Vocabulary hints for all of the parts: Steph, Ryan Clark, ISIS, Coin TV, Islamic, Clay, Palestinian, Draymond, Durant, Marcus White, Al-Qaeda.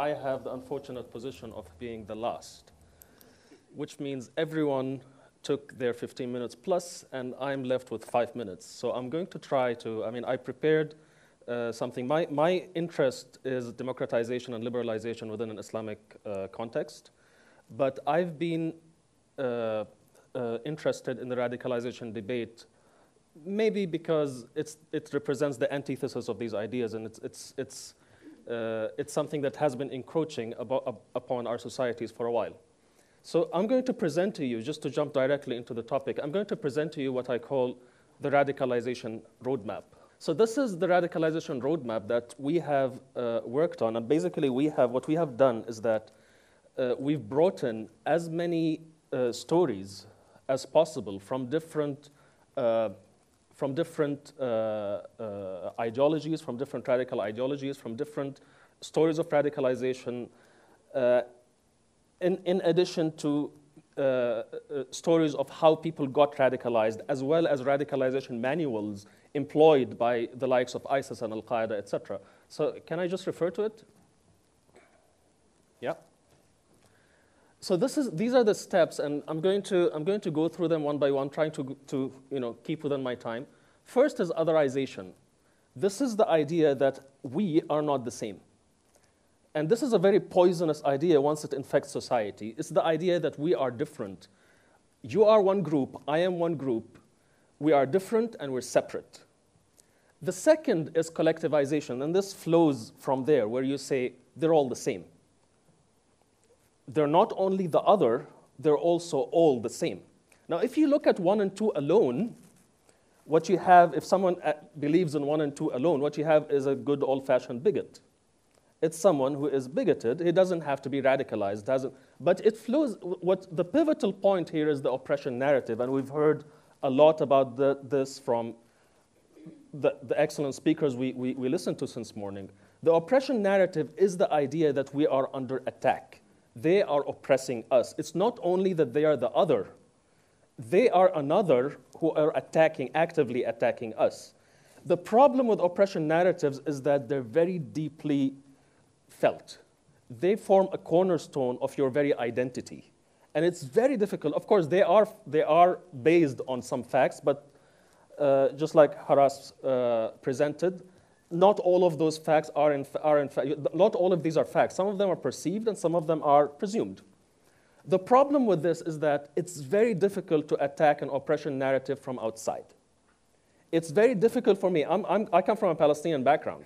I have the unfortunate position of being the last, which means everyone took their 15 minutes plus, and I'm left with 5 minutes. So I'm going to try to, I prepared something. My interest is democratization and liberalization within an Islamic context, but I've been interested in the radicalization debate, maybe because it represents the antithesis of these ideas, and it's something that has been encroaching upon our societies for a while. So I'm going to present to you, just to jump directly into the topic, I'm going to present to you what I call the radicalization roadmap. So this is the radicalization roadmap that we have worked on, and basically what we have done is that we've brought in as many stories as possible from different ideologies, from different radical ideologies, from different stories of radicalization, in addition to stories of how people got radicalized, as well as radicalization manuals employed by the likes of ISIS and Al-Qaeda, etc. So can I just refer to it? Yeah. So these are the steps, and I'm going to go through them one by one, trying to keep within my time. First is otherization. This is the idea that we are not the same. And this is a very poisonous idea once it infects society. It's the idea that we are different. You are one group, I am one group. We are different and we're separate. The second is collectivization, and this flows from there, where you say they're all the same. They're not only the other, they're also all the same. Now, if you look at 1 and 2 alone, what you have, if someone believes in 1 and 2 alone, what you have is a good old-fashioned bigot. It's someone who is bigoted. He doesn't have to be radicalized, but it flows. What the pivotal point here is the oppression narrative, and we've heard a lot about this from the excellent speakers we listened to since morning. The oppression narrative is the idea that we are under attack. They are oppressing us. It's not only that they are the other. They are another who are actively attacking us. The problem with oppression narratives is that they're very deeply felt. They form a cornerstone of your very identity. And it's very difficult. Of course, they are based on some facts, but just like Haras presented, not all of those facts are in fact, not all of these are facts. Some of them are perceived and some of them are presumed. The problem with this is that it's very difficult to attack an oppression narrative from outside. It's very difficult for me. I come from a Palestinian background.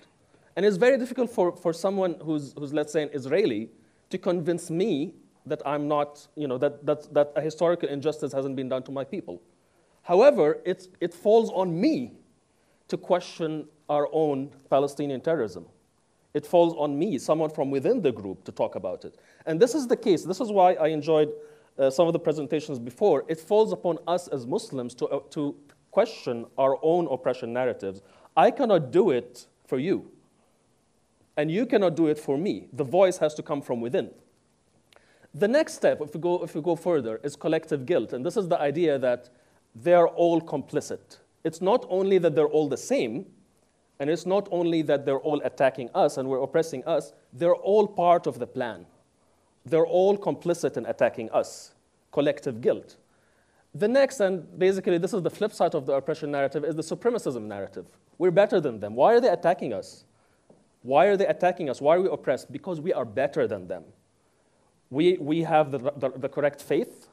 And it's very difficult for someone who's, let's say, an Israeli to convince me that I'm not, that a historical injustice hasn't been done to my people. However, it falls on me to question our own Palestinian terrorism. It falls on me, someone from within the group, to talk about it. And this is the case. This is why I enjoyed some of the presentations before. It falls upon us as Muslims to question our own oppression narratives. I cannot do it for you. And you cannot do it for me. The voice has to come from within. The next step, if we go further, is collective guilt. And this is the idea that they're all complicit. It's not only that they're all the same, and it's not only that they're all attacking us and we're oppressing us, they're all part of the plan. They're all complicit in attacking us. Collective guilt. The next, and basically this is the flip side of the oppression narrative, is the supremacism narrative. We're better than them. Why are they attacking us? Why are they attacking us? Why are we oppressed? Because we are better than them. We have the correct faith.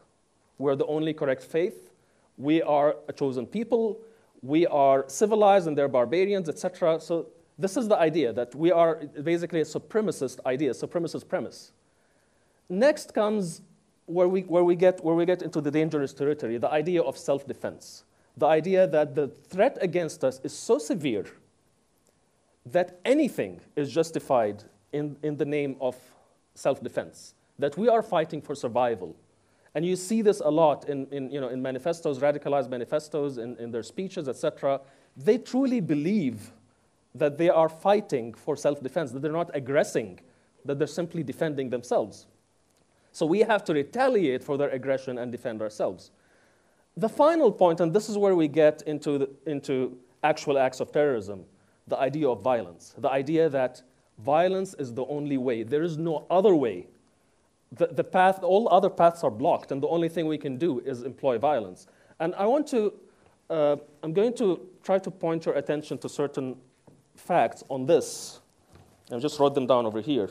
We're the only correct faith. We are a chosen people. We are civilized and they're barbarians, etc. So this is the idea that we are basically a supremacist idea, supremacist premise. Next comes where we get into the dangerous territory, the idea of self-defense. The idea that the threat against us is so severe that anything is justified in the name of self-defense, that we are fighting for survival. And you see this a lot in manifestos, radicalized manifestos, in their speeches, etc. They truly believe that they are fighting for self-defense, that they're not aggressing, that they're simply defending themselves. So we have to retaliate for their aggression and defend ourselves. The final point, and this is where we get into actual acts of terrorism, the idea of violence, the idea that Violence is the only way. There is no other way. The path, all other paths are blocked, and the only thing we can do is employ violence. And I want to, I'm going to try to point your attention to certain facts on this. I just wrote them down over here.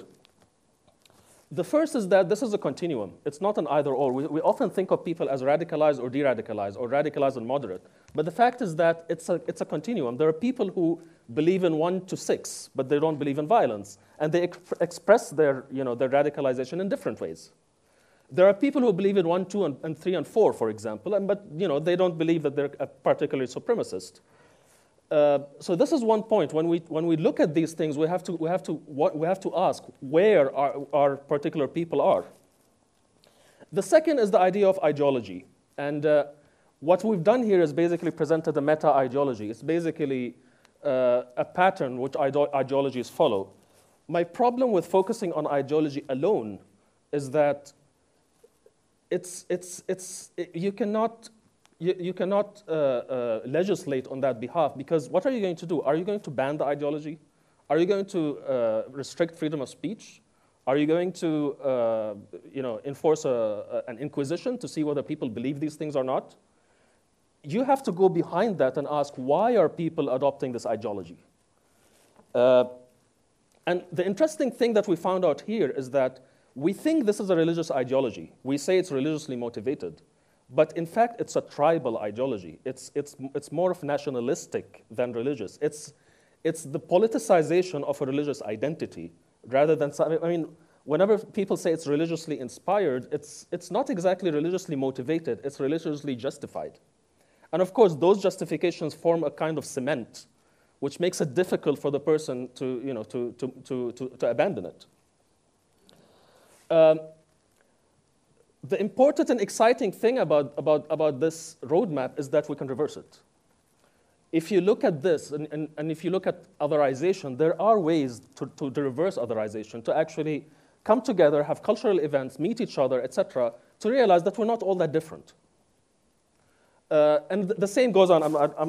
The first is that this is a continuum. It's not an either or. We often think of people as radicalized or de-radicalized, or radicalized and moderate. But the fact is that it's a continuum. There are people who believe in 1 to 6, but they don't believe in violence. And they express their, their radicalization in different ways. There are people who believe in 1, 2, and 3, and 4, for example, but they don't believe that they're particularly supremacist. So this is one point. When we look at these things, we have to ask where our particular people are. The second is the idea of ideology, and what we've done here is basically presented a meta-ideology. It's basically a pattern which ideologies follow. My problem with focusing on ideology alone is that you cannot legislate on that behalf, because what are you going to do? Are you going to ban the ideology? Are you going to restrict freedom of speech? Are you going to enforce an inquisition to see whether people believe these things or not? You have to go behind that and ask, why are people adopting this ideology? And the interesting thing that we found out here is that we think this is a religious ideology. We say it's religiously motivated. But in fact, it's a tribal ideology. It's more of nationalistic than religious. It's the politicization of a religious identity rather than, whenever people say it's religiously inspired, it's not exactly religiously motivated, it's religiously justified. And of course, those justifications form a kind of cement, which makes it difficult for the person to abandon it. The important and exciting thing about this roadmap is that we can reverse it. If you look at this, and if you look at otherization, there are ways to reverse otherization, to actually come together, have cultural events, meet each other, etc., to realize that we're not all that different. And the same goes on.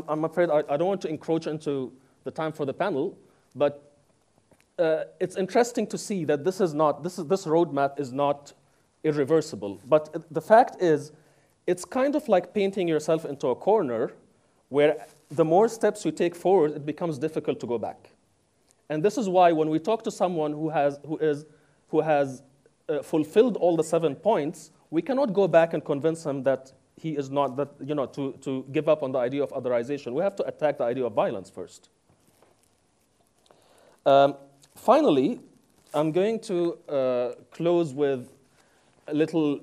I'm afraid I don't want to encroach into the time for the panel, but it's interesting to see that this roadmap is not irreversible. But the fact is, it's kind of like painting yourself into a corner where the more steps you take forward, it becomes difficult to go back. And this is why when we talk to someone who has fulfilled all the 7 points, we cannot go back and convince him that he is not, that, to give up on the idea of otherization. We have to attack the idea of violence first. Finally, I'm going to close with a little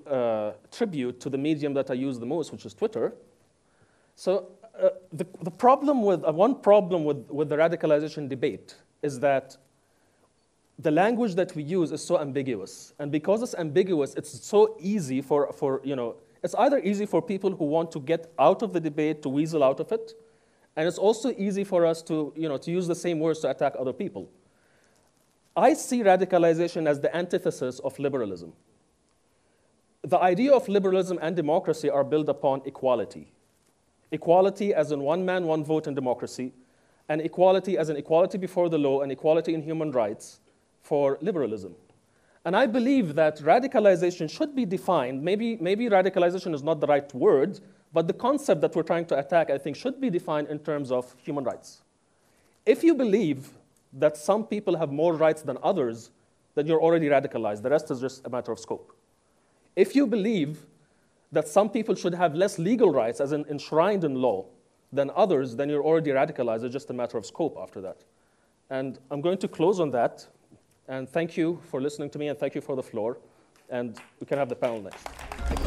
tribute to the medium that I use the most, which is Twitter. So the problem with, one problem with the radicalization debate is that the language that we use is so ambiguous. And because it's ambiguous, it's so easy it's either easy for people who want to get out of the debate to weasel out of it, and it's also easy for us to use the same words to attack other people. I see radicalization as the antithesis of liberalism. The idea of liberalism and democracy are built upon equality. Equality as in one man, one vote in democracy, and equality as in equality before the law and equality in human rights for liberalism. And I believe that radicalization should be defined, maybe radicalization is not the right word, but the concept that we're trying to attack, I think, should be defined in terms of human rights. If you believe that some people have more rights than others, then you're already radicalized. The rest is just a matter of scope. If you believe that some people should have less legal rights, as in enshrined in law, than others, then you're already radicalized. It's just a matter of scope after that. And I'm going to close on that. And thank you for listening to me, and thank you for the floor. And we can have the panel next.